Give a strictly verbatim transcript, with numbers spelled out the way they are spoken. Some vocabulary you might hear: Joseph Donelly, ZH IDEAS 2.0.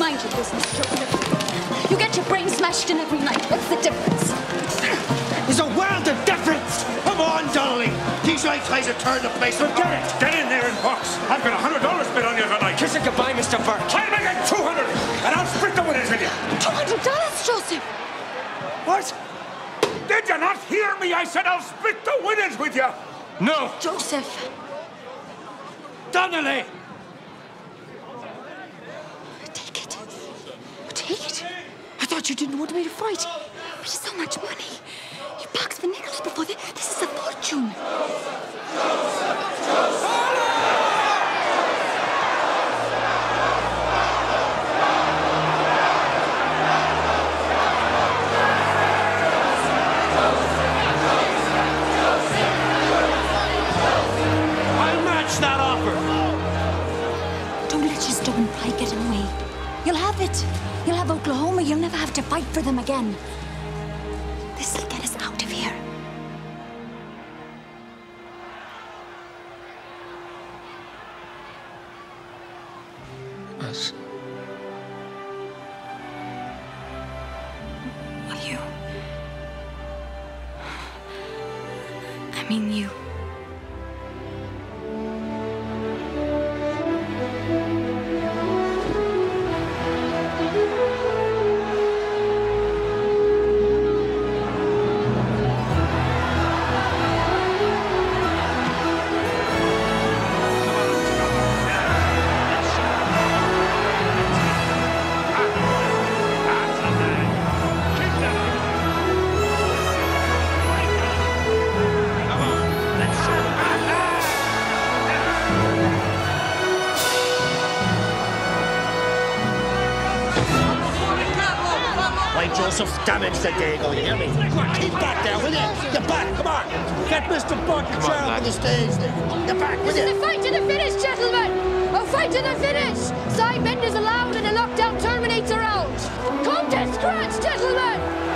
mind your business, Joseph. You get your brain smashed in every night. What's the difference? There's a world of difference. Come on, Donelly. These lights tries to turn the place. So get right. it. Get in there and box. I've got a hundred dollars bet on you tonight. Kiss it goodbye, Mister Burke. I'll make it two hundred, and I'll split the winners with you. Two hundred dollars, Joseph. What? Did you not hear me? I said I'll split the winnings with you. No. Joseph. Donelly. Take it. Take it. I thought you didn't want me to fight. It was so much money. You boxed the nickels before. The, this is a fortune. I get away. You'll have it. You'll have Oklahoma. You'll never have to fight for them again. This'll get us out of here. Us. Well, you. I mean you. Joseph's damaged the Dago, you hear me? Keep back there, will you? Get back, come on! Get Mister Burke and Charles on the stage there. Get back, will you? This is a fight to the finish, gentlemen! A fight to the finish! Side benders allowed and a lockdown terminates around! Come to scratch, gentlemen!